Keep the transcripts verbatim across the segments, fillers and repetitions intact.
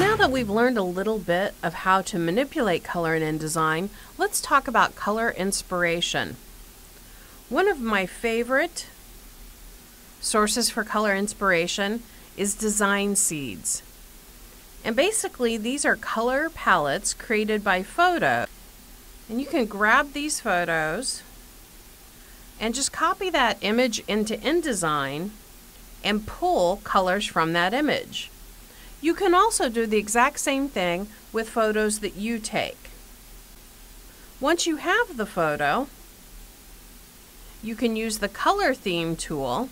now that we've learned a little bit of how to manipulate color in InDesign, let's talk about color inspiration. One of my favorite sources for color inspiration is Design Seeds. And basically these are color palettes created by photo. And you can grab these photos and just copy that image into InDesign and pull colors from that image. You can also do the exact same thing with photos that you take. Once you have the photo, you can use the color theme tool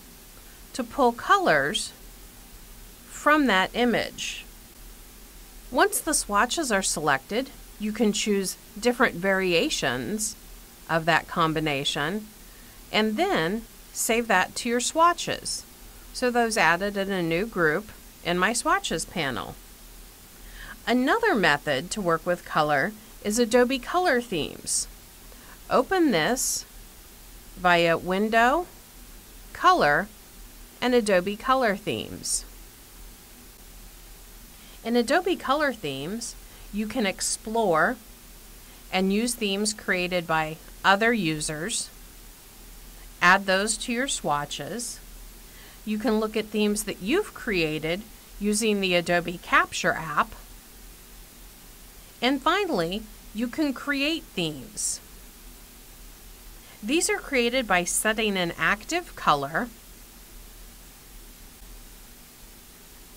to pull colors from that image. Once the swatches are selected, you can choose different variations of that combination and then save that to your swatches. So those added in a new group in my swatches panel. Another method to work with color is Adobe Color Themes. Open this via Window, Color, and Adobe Color Themes. In Adobe Color Themes, you can explore and use themes created by other users, add those to your swatches. You can look at themes that you've created using the Adobe Capture app. And finally, you can create themes. These are created by setting an active color,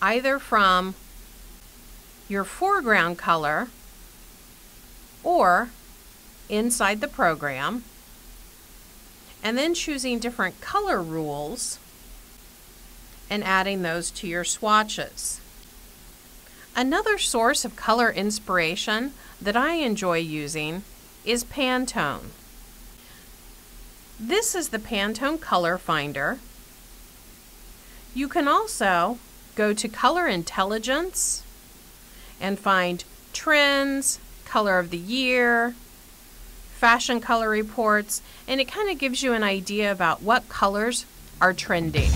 either from your foreground color or inside the program, and then choosing different color rules and adding those to your swatches. Another source of color inspiration that I enjoy using is Pantone. This is the Pantone Color Finder. You can also go to Color Intelligence and find trends, color of the year, fashion color reports, and it kind of gives you an idea about what colors are trending.